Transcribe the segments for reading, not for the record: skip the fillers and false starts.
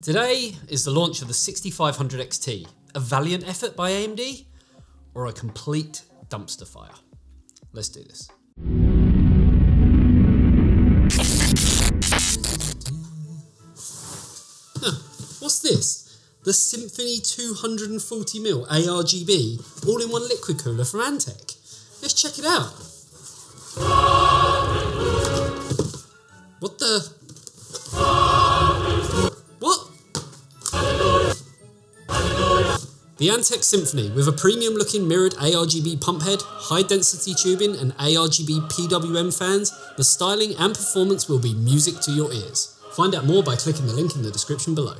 Today is the launch of the 6500 XT, a valiant effort by AMD or a complete dumpster fire. Let's do this. What's this? The Symphony 240mm ARGB all-in-one liquid cooler from Antec. Let's check it out. What the? What? The Antec Symphony, with a premium looking mirrored ARGB pump head, high density tubing and ARGB PWM fans, the styling and performance will be music to your ears. Find out more by clicking the link in the description below.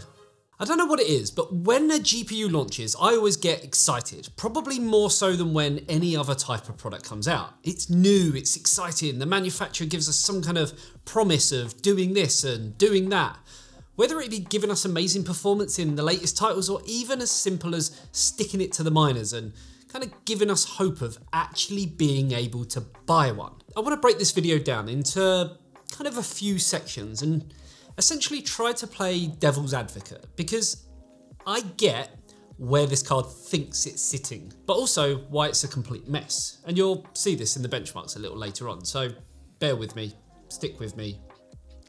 I don't know what it is, but when a GPU launches, I always get excited, probably more so than when any other type of product comes out. It's new, it's exciting, the manufacturer gives us some kind of promise of doing this and doing that. Whether it be giving us amazing performance in the latest titles or even as simple as sticking it to the miners and kind of giving us hope of actually being able to buy one. I want to break this video down into kind of a few sections and essentially try to play devil's advocate, because I get where this card thinks it's sitting, but also why it's a complete mess. And you'll see this in the benchmarks a little later on, so bear with me, stick with me.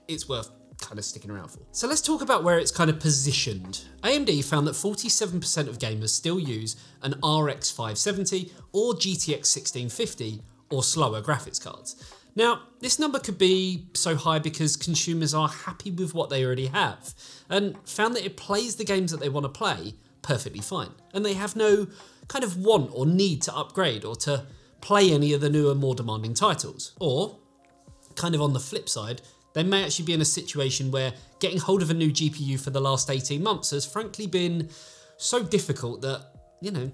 It's worth kind of sticking around for. So let's talk about where it's kind of positioned. AMD found that 47% of gamers still use an RX 570 or GTX 1650 or slower graphics cards. Now, this number could be so high because consumers are happy with what they already have and found that it plays the games that they want to play perfectly fine. And they have no kind of want or need to upgrade or to play any of the newer, more demanding titles. Or, kind of on the flip side, they may actually be in a situation where getting hold of a new GPU for the last 18 months has frankly been so difficult that, you know,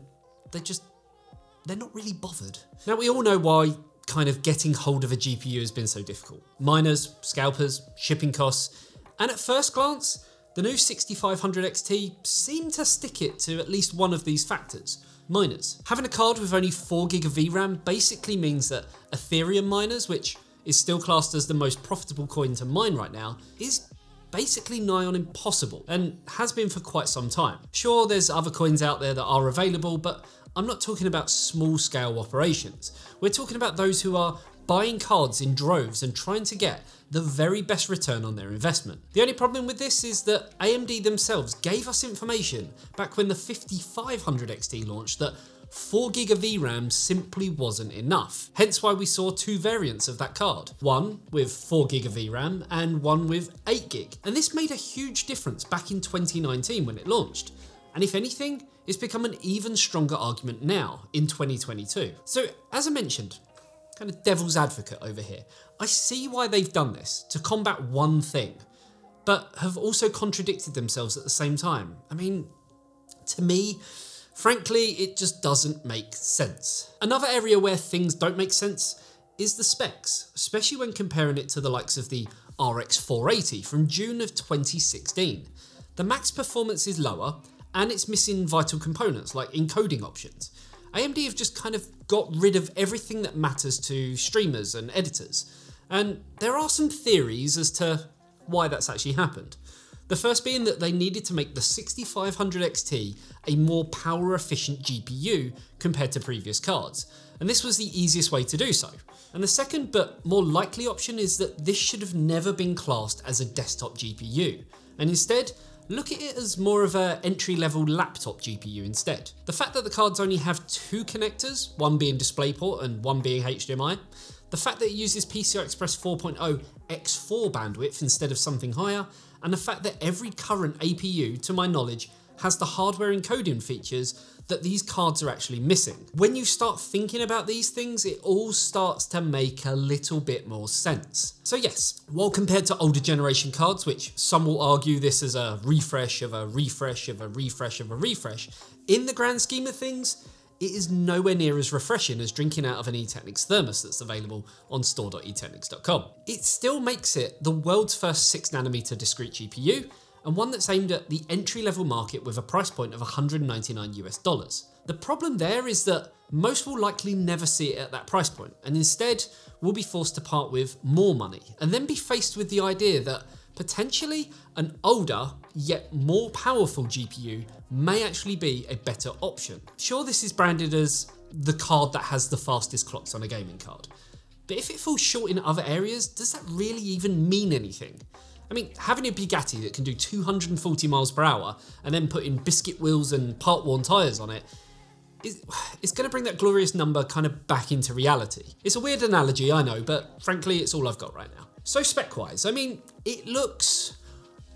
they're not really bothered. Now, we all know why kind of getting hold of a GPU has been so difficult. Miners, scalpers, shipping costs, and at first glance, the new 6500 XT seemed to stick it to at least one of these factors, miners. Having a card with only 4GB of VRAM basically means that Ethereum miners, which is still classed as the most profitable coin to mine right now, is basically nigh on impossible and has been for quite some time. Sure, there's other coins out there that are available, but I'm not talking about small scale operations. We're talking about those who are buying cards in droves and trying to get the very best return on their investment. The only problem with this is that AMD themselves gave us information back when the 5500 XT launched that 4GB of VRAM simply wasn't enough. Hence why we saw two variants of that card, one with 4GB of VRAM and one with 8GB. And this made a huge difference back in 2019 when it launched. And if anything, it's become an even stronger argument now in 2022. So as I mentioned, kind of devil's advocate over here, I see why they've done this to combat one thing, but have also contradicted themselves at the same time. I mean, to me, frankly, it just doesn't make sense. Another area where things don't make sense is the specs, especially when comparing it to the likes of the RX 480 from June of 2016. The max performance is lower and it's missing vital components like encoding options. AMD have just kind of got rid of everything that matters to streamers and editors. And there are some theories as to why that's actually happened. The first being that they needed to make the 6500 XT a more power efficient GPU compared to previous cards, and this was the easiest way to do so. And the second but more likely option is that this should have never been classed as a desktop GPU, and instead look at it as more of an entry-level laptop GPU instead. The fact that the cards only have two connectors, one being DisplayPort and one being HDMI, the fact that it uses PCI Express 4.0 X4 bandwidth instead of something higher, and the fact that every current APU, to my knowledge, has the hardware encoding features that these cards are actually missing. When you start thinking about these things, it all starts to make a little bit more sense. So yes, while compared to older generation cards, which some will argue this is a refresh of a refresh of a refresh of a refresh, in the grand scheme of things, it is nowhere near as refreshing as drinking out of an eTeknix thermos that's available on store.eteknix.com. It still makes it the world's first 6nm discrete GPU, and one that's aimed at the entry-level market with a price point of $199. The problem there is that most will likely never see it at that price point, and instead will be forced to part with more money, and then be faced with the idea that potentially an older yet more powerful GPU may actually be a better option. Sure, this is branded as the card that has the fastest clocks on a gaming card, but if it falls short in other areas, does that really even mean anything? I mean, having a Bugatti that can do 240 miles per hour and then putting biscuit wheels and part-worn tyres on it, it's going to bring that glorious number kind of back into reality. It's a weird analogy, I know, but frankly, it's all I've got right now. So spec-wise, I mean, it looks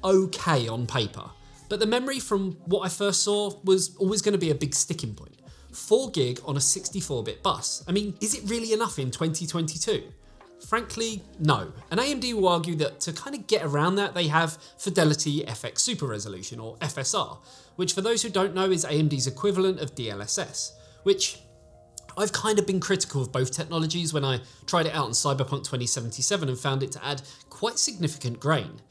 okay on paper, but the memory from what I first saw was always going to be a big sticking point. 4 gig on a 64-bit bus. I mean, is it really enough in 2022? Frankly, no. And AMD will argue that to kind of get around that, they have Fidelity FX Super Resolution, or FSR, which for those who don't know is AMD's equivalent of DLSS, which I've kind of been critical of both technologies when I tried it out on Cyberpunk 2077 and found it to add quite significant grain.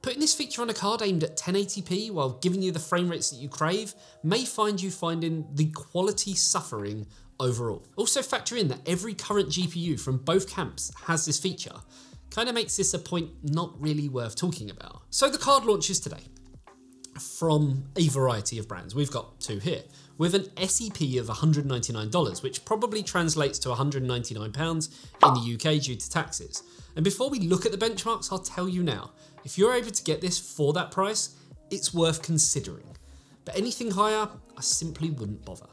Putting this feature on a card aimed at 1080p while giving you the frame rates that you crave may find you finding the quality suffering overall. Also factor in that every current GPU from both camps has this feature. Kind of makes this a point not really worth talking about. So the card launches today from a variety of brands. We've got two here with an SEP of $199, which probably translates to £199 in the UK due to taxes. And before we look at the benchmarks, I'll tell you now, if you're able to get this for that price, it's worth considering. But anything higher, I simply wouldn't bother.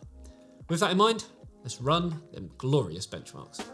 With that in mind, let's run them glorious benchmarks.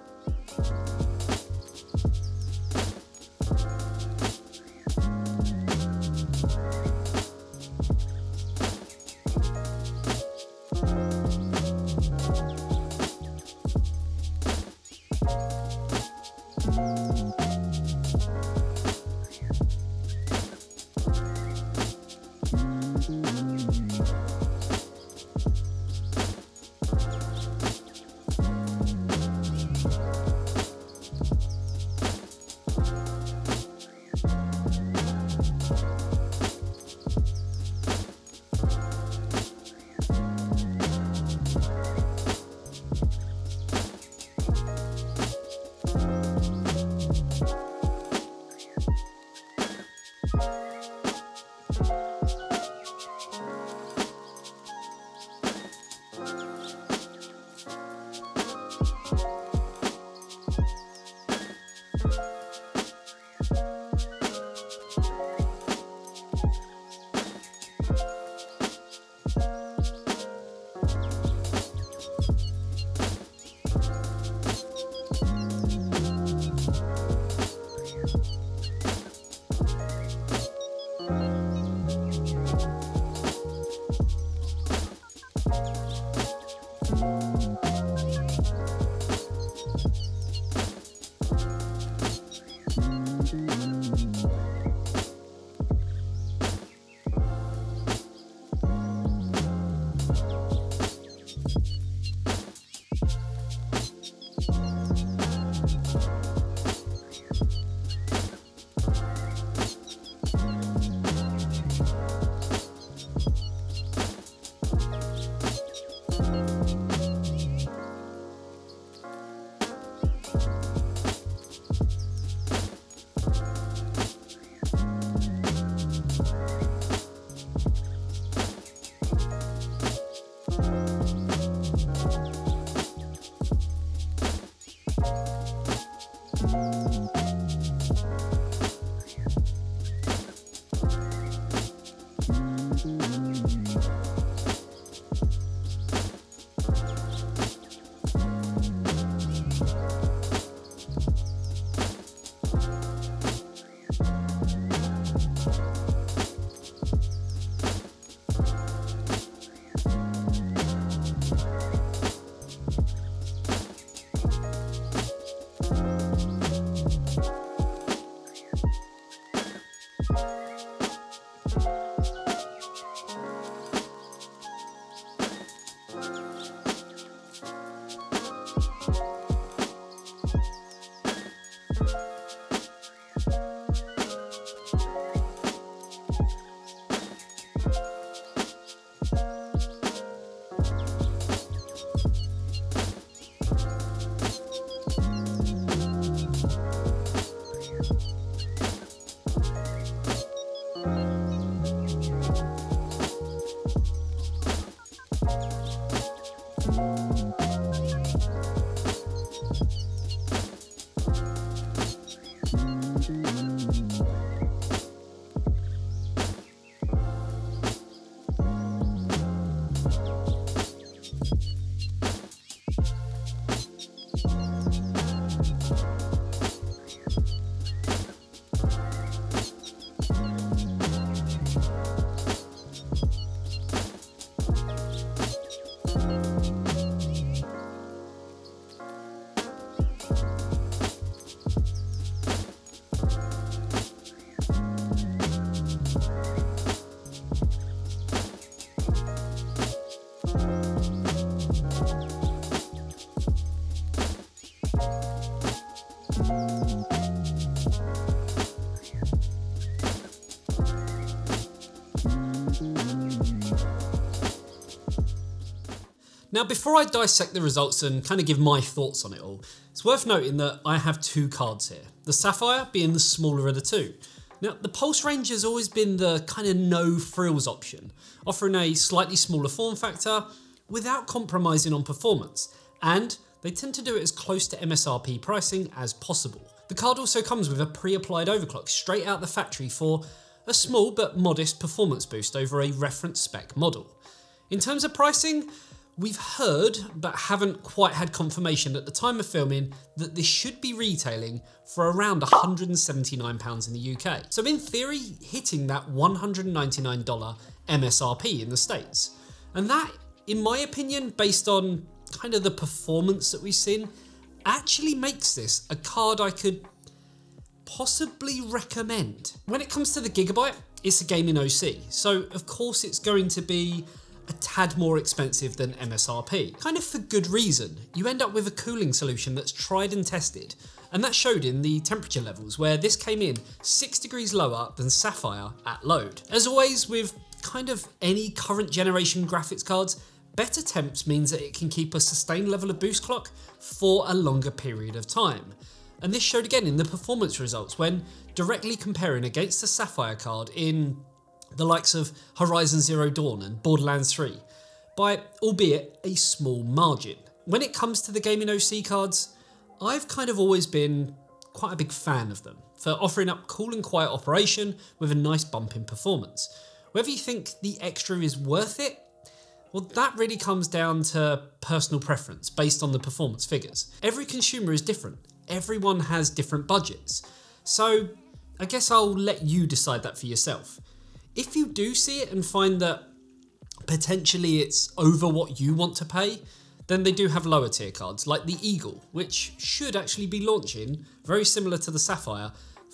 Now, before I dissect the results and kind of give my thoughts on it all, it's worth noting that I have two cards here, the Sapphire being the smaller of the two. Now, the Pulse range has always been the kind of no frills option, offering a slightly smaller form factor without compromising on performance, and they tend to do it as close to MSRP pricing as possible. The card also comes with a pre-applied overclock straight out the factory for a small but modest performance boost over a reference spec model. In terms of pricing, we've heard, but haven't quite had confirmation at the time of filming, that this should be retailing for around £179 in the UK. So in theory, hitting that $199 MSRP in the States. And that, in my opinion, based on kind of the performance that we've seen, actually makes this a card I could possibly recommend. When it comes to the Gigabyte, it's a gaming OC. So of course it's going to be a tad more expensive than MSRP. Kind of for good reason. You end up with a cooling solution that's tried and tested, and that showed in the temperature levels where this came in 6 degrees lower than Sapphire at load. As always with kind of any current generation graphics cards, better temps means that it can keep a sustained level of boost clock for a longer period of time. And this showed again in the performance results when directly comparing against the Sapphire card in the likes of Horizon Zero Dawn and Borderlands 3, by albeit a small margin. When it comes to the gaming OC cards, I've kind of always been quite a big fan of them for offering up cool and quiet operation with a nice bump in performance. Whether you think the extra is worth it, well, that really comes down to personal preference based on the performance figures. Every consumer is different. Everyone has different budgets. So I guess I'll let you decide that for yourself. If you do see it and find that potentially it's over what you want to pay, then they do have lower tier cards like the Eagle, which should actually be launching very similar to the Sapphire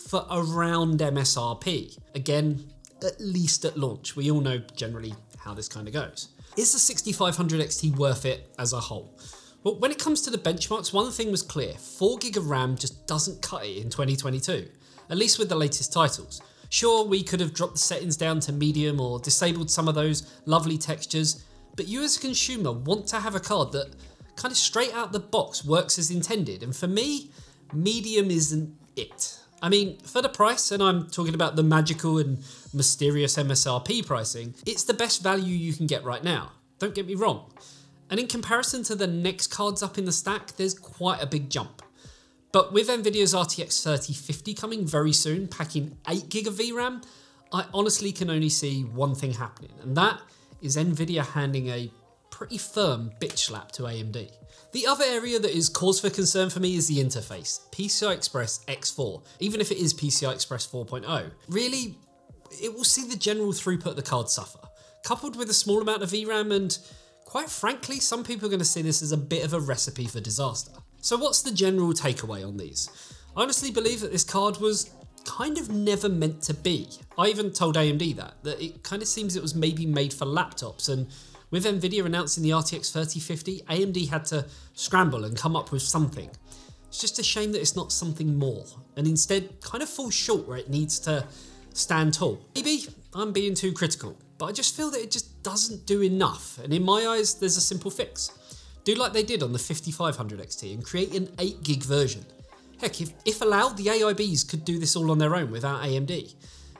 for around MSRP. Again, at least at launch. We all know generally how this kind of goes. Is the 6500 XT worth it as a whole? Well, when it comes to the benchmarks, one thing was clear, 4GB of RAM just doesn't cut it in 2022, at least with the latest titles. Sure, we could have dropped the settings down to medium or disabled some of those lovely textures, but you as a consumer want to have a card that kind of straight out the box works as intended. And for me, medium isn't it. I mean, for the price, and I'm talking about the magical and mysterious MSRP pricing, it's the best value you can get right now. Don't get me wrong. And in comparison to the next cards up in the stack, there's quite a big jump. But with NVIDIA's RTX 3050 coming very soon, packing 8GB of VRAM, I honestly can only see one thing happening, and that is NVIDIA handing a pretty firm bitch slap to AMD. The other area that is cause for concern for me is the interface, PCI Express X4, even if it is PCI Express 4.0. Really, it will see the general throughput of the card suffer, coupled with a small amount of VRAM, and quite frankly, some people are going to see this as a bit of a recipe for disaster. So what's the general takeaway on these? I honestly believe that this card was kind of never meant to be. I even told AMD that it kind of seems it was maybe made for laptops, and with NVIDIA announcing the RTX 3050, AMD had to scramble and come up with something. It's just a shame that it's not something more, and instead kind of falls short where it needs to stand tall. Maybe I'm being too critical, but I just feel that it just doesn't do enough, and in my eyes, there's a simple fix. Do like they did on the 5500 XT and create an 8GB version. Heck, if allowed, the AIBs could do this all on their own without AMD.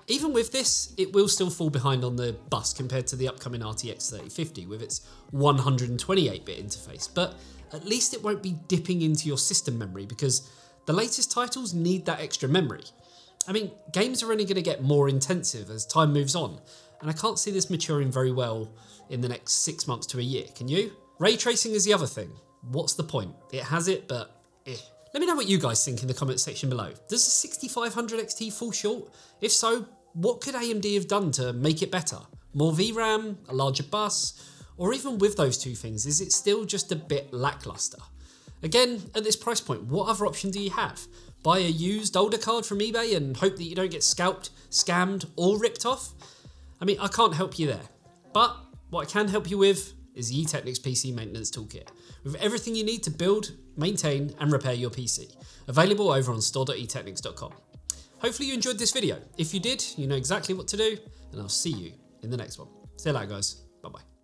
Even with this, it will still fall behind on the bus compared to the upcoming RTX 3050 with its 128-bit interface, but at least it won't be dipping into your system memory because the latest titles need that extra memory. I mean, games are only going to get more intensive as time moves on, and I can't see this maturing very well in the next 6 months to a year, can you? Ray tracing is the other thing. What's the point? It has it, but eh. Let me know what you guys think in the comments section below. Does the 6500 XT fall short? If so, what could AMD have done to make it better? More VRAM, a larger bus, or even with those two things, is it still just a bit lackluster? Again, at this price point, what other option do you have? Buy a used older card from eBay and hope that you don't get scalped, scammed, or ripped off? I mean, I can't help you there, but what I can help you with is the eTeknix PC Maintenance Toolkit, with everything you need to build, maintain, and repair your PC. Available over on store.eteknix.com. Hopefully you enjoyed this video. If you did, you know exactly what to do, and I'll see you in the next one. See you later, guys. Bye-bye.